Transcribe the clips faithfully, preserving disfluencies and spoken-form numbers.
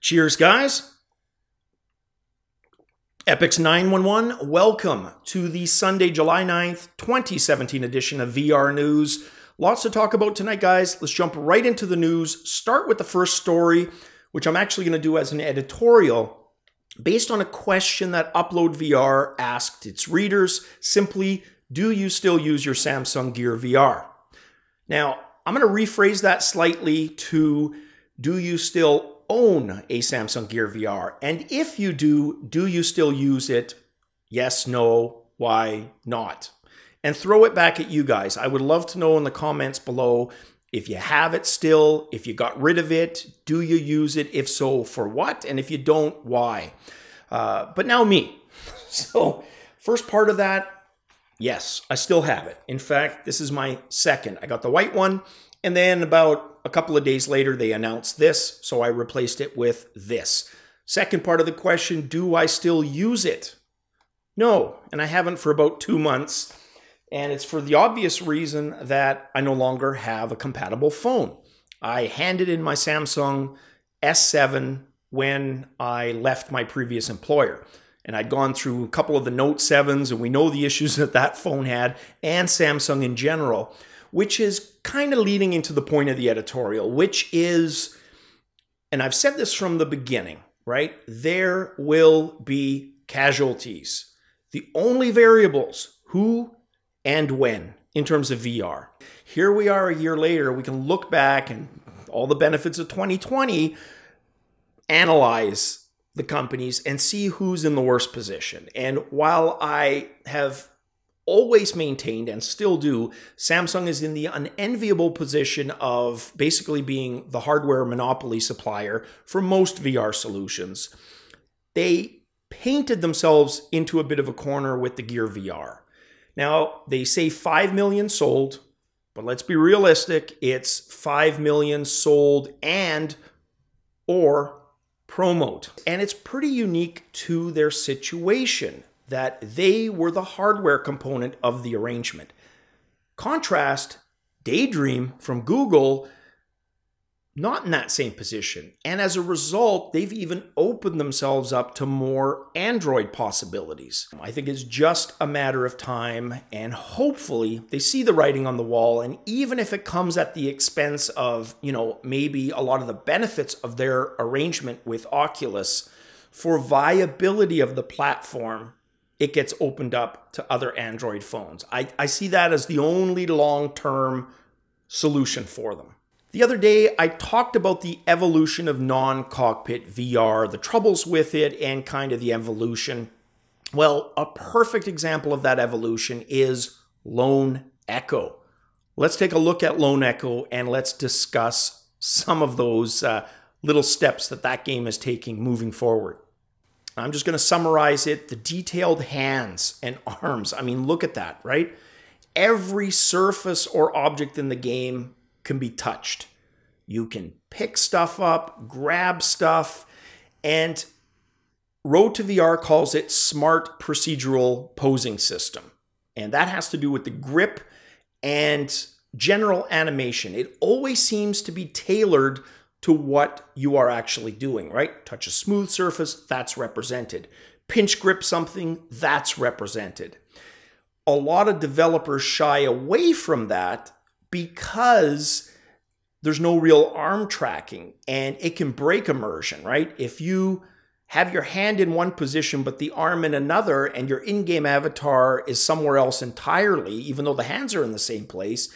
Cheers, guys. Epix nine one one, welcome to the Sunday, July ninth, twenty seventeen edition of V R News. Lots to talk about tonight, guys. Let's jump right into the news. Start with the first story, which I'm actually going to do as an editorial based on a question that UploadVR asked its readers. Simply, do you still use your Samsung Gear V R? Now, I'm going to rephrase that slightly to, do you still own a Samsung Gear V R? And if you do, do you still use it? Yes, no, why not? And throw it back at you guys. I would love to know in the comments below if you have it still, if you got rid of it, do you use it? If so, for what? And if you don't, why? Uh, but now me. So first part of that, yes, I still have it. In fact, this is my second. I got the white one, and then about a couple of days later, they announced this, so I replaced it with this. Second part of the question, do I still use it? No, and I haven't for about two months, and it's for the obvious reason that I no longer have a compatible phone. I handed in my Samsung S seven when I left my previous employer, and I'd gone through a couple of the Note sevens, and we know the issues that that phone had, and Samsung in general, which is kind of leading into the point of the editorial, which is, and I've said this from the beginning, right? There will be casualties. The only variables, who and when, in terms of V R. Here we are a year later, we can look back and all the benefits of twenty twenty, analyze the companies and see who's in the worst position. And while I have always maintained and still do, Samsung is in the unenviable position of basically being the hardware monopoly supplier for most V R solutions. They painted themselves into a bit of a corner with the Gear V R. Now, they say five million sold, but let's be realistic, it's five million sold and or promote. And it's pretty unique to their situation that they were the hardware component of the arrangement. Contrast, Daydream from Google, not in that same position. And as a result, they've even opened themselves up to more Android possibilities. I think it's just a matter of time, and hopefully they see the writing on the wall. And even if it comes at the expense of, you know, maybe a lot of the benefits of their arrangement with Oculus, for viability of the platform, it gets opened up to other Android phones. I, I see that as the only long-term solution for them. The other day, I talked about the evolution of non-cockpit V R, the troubles with it, and kind of the evolution. Well, a perfect example of that evolution is Lone Echo. Let's take a look at Lone Echo and let's discuss some of those uh, little steps that that game is taking moving forward. I'm just going to summarize it. The detailed hands and arms. I mean, look at that, right? Every surface or object in the game can be touched. You can pick stuff up, grab stuff, and Road to V R calls it smart procedural posing system. And that has to do with the grip and general animation. It always seems to be tailored to what you are actually doing, right? Touch a smooth surface, that's represented. Pinch grip something, that's represented. A lot of developers shy away from that because there's no real arm tracking and it can break immersion, right? If you have your hand in one position but the arm in another and your in-game avatar is somewhere else entirely, even though the hands are in the same place,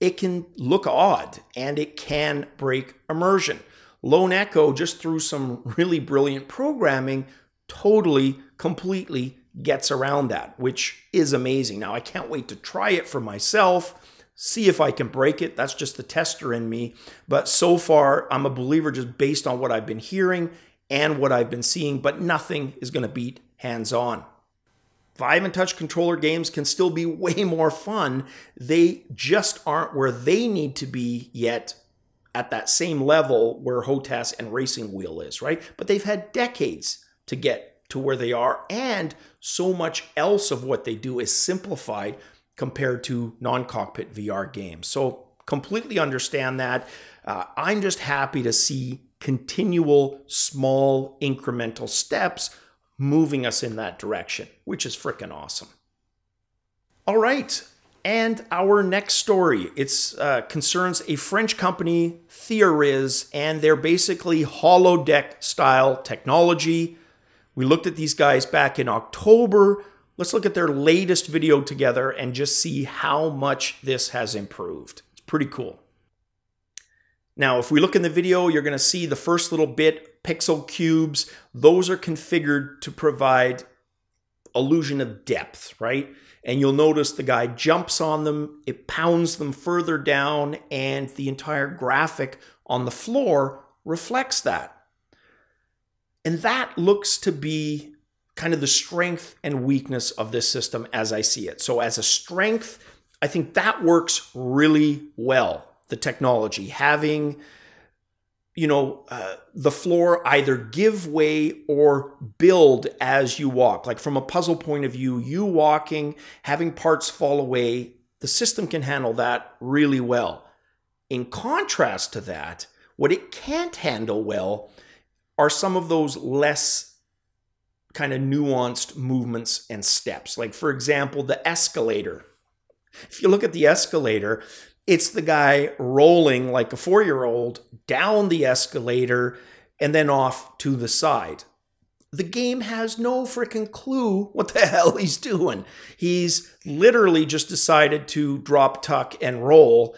it can look odd and it can break immersion. Lone Echo, just through some really brilliant programming, totally, completely gets around that, which is amazing. Now, I can't wait to try it for myself, see if I can break it. That's just the tester in me. But so far, I'm a believer just based on what I've been hearing and what I've been seeing, but nothing is going to beat hands-on. Vive and Touch controller games can still be way more fun. They just aren't where they need to be yet at that same level where Hotas and Racing Wheel is, right? But they've had decades to get to where they are, and so much else of what they do is simplified compared to non-cockpit V R games. So completely understand that. Uh, I'm just happy to see continual, small, incremental steps moving us in that direction, which is freaking awesome. All right. And our next story, it's uh, concerns a French company, Theoriz, and they're basically holodeck style technology. We looked at these guys back in October. Let's look at their latest video together and just see how much this has improved. It's pretty cool. Now, if we look in the video, you're going to see the first little bit, pixel cubes. Those are configured to provide illusion of depth, right? And you'll notice the guy jumps on them, it pounds them further down, and the entire graphic on the floor reflects that. And that looks to be kind of the strength and weakness of this system as I see it. So as a strength, I think that works really well, the technology. Having, you know, uh, the floor either give way or build as you walk. Like from a puzzle point of view, you walking, having parts fall away, the system can handle that really well. In contrast to that, what it can't handle well are some of those less kind of nuanced movements and steps. Like for example, the escalator. If you look at the escalator, it's the guy rolling like a four-year-old down the escalator and then off to the side. The game has no freaking clue what the hell he's doing. He's literally just decided to drop, tuck, and roll.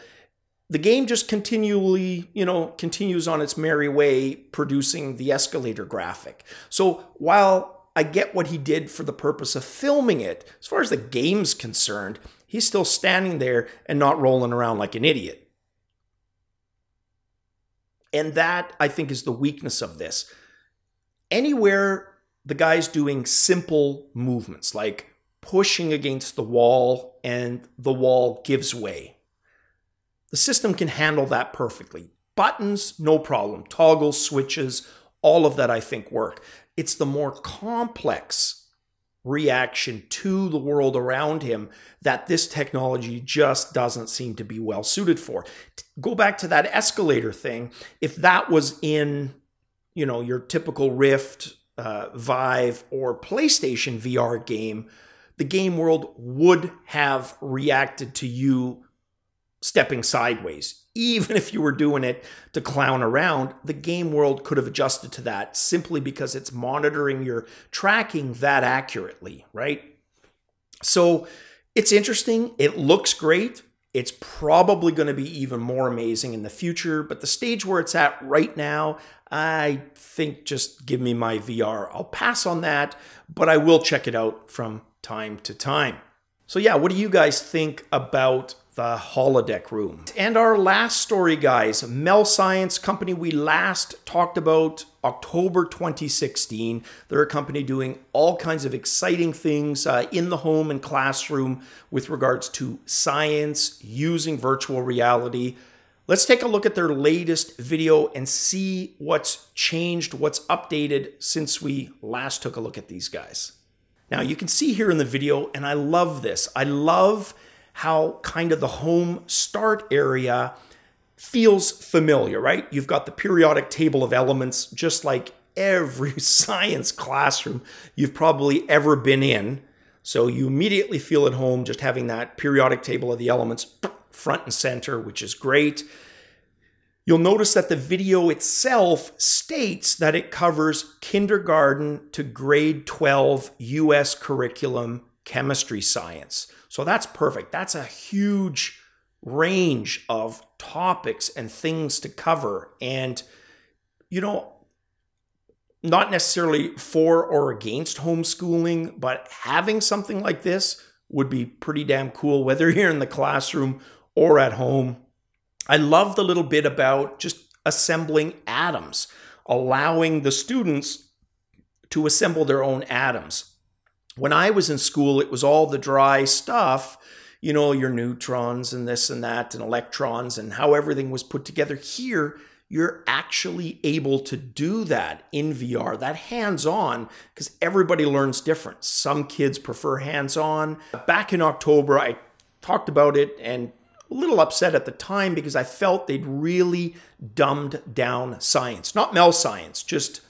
The game just continually, you know, continues on its merry way, producing the escalator graphic. So while I get what he did for the purpose of filming it, as far as the game's concerned, he's still standing there and not rolling around like an idiot. And that, I think, is the weakness of this. Anywhere the guy's doing simple movements, like pushing against the wall and the wall gives way, the system can handle that perfectly. Buttons, no problem. Toggles, switches, all of that, I think, work. It's the more complex reaction to the world around him that this technology just doesn't seem to be well suited for. Go back to that escalator thing. If that was in, you know, your typical Rift, uh, Vive, or PlayStation V R game, the game world would have reacted to you stepping sideways. Even if you were doing it to clown around, the game world could have adjusted to that simply because it's monitoring your tracking that accurately, right? So it's interesting. It looks great. It's probably going to be even more amazing in the future, but the stage where it's at right now, I think just give me my V R. I'll pass on that, but I will check it out from time to time. So yeah, what do you guys think about the holodeck room? And our last story, guys, MEL Science, company we last talked about October twenty sixteen. They're a company doing all kinds of exciting things uh, in the home and classroom with regards to science using virtual reality. Let's take a look at their latest video and see what's changed, what's updated since we last took a look at these guys. Now you can see here in the video, and I love this. I love how kind of the home start area feels familiar, right? You've got the periodic table of elements, just like every science classroom you've probably ever been in. So you immediately feel at home just having that periodic table of the elements front and center, which is great. You'll notice that the video itself states that it covers kindergarten to grade twelve U S curriculum chemistry science. So that's perfect. That's a huge range of topics and things to cover. And, you know, not necessarily for or against homeschooling, but having something like this would be pretty damn cool, whether you're in the classroom or at home. I love the little bit about just assembling atoms, allowing the students to assemble their own atoms. When I was in school, it was all the dry stuff, you know, your neutrons and this and that and electrons and how everything was put together. Here, you're actually able to do that in V R, that hands-on, because everybody learns different. Some kids prefer hands-on. Back in October, I talked about it and a little upset at the time because I felt they'd really dumbed down science. Not MEL Science, just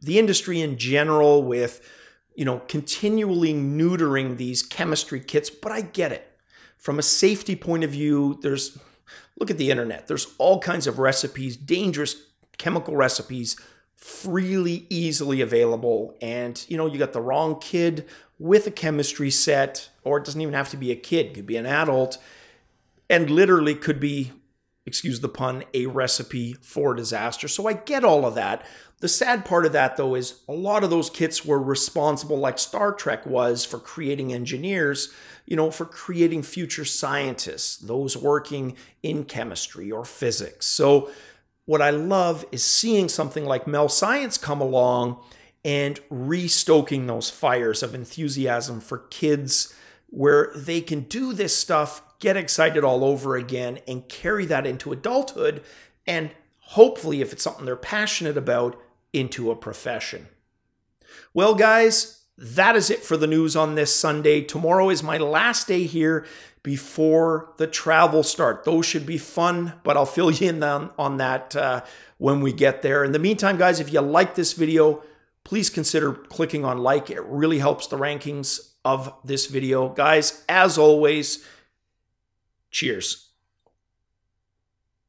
the industry in general with, you know, continually neutering these chemistry kits. But I get it. From a safety point of view, there's, look at the internet. There's all kinds of recipes, dangerous chemical recipes, freely, easily available. And, you know, you got the wrong kid with a chemistry set, or it doesn't even have to be a kid. It could be an adult and literally could be, excuse the pun, a recipe for disaster. So I get all of that. The sad part of that, though, is a lot of those kits were responsible, like Star Trek was, for creating engineers, you know, for creating future scientists, those working in chemistry or physics. So what I love is seeing something like MEL Science come along and restoking those fires of enthusiasm for kids where they can do this stuff, get excited all over again, and carry that into adulthood and hopefully, if it's something they're passionate about, into a profession. Well, guys, that is it for the news on this Sunday. Tomorrow is my last day here before the travel start. Those should be fun, but I'll fill you in on, on that uh, when we get there. In the meantime, guys, if you like this video, please consider clicking on like. It really helps the rankings of this video. Guys, as always, cheers.